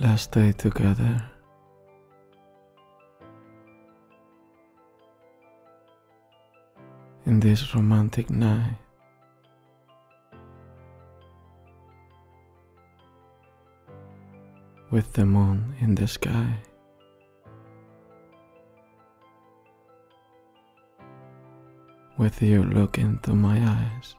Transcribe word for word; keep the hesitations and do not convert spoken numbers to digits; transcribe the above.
last day together. In this romantic night, with the moon in the sky, with you look into my eyes.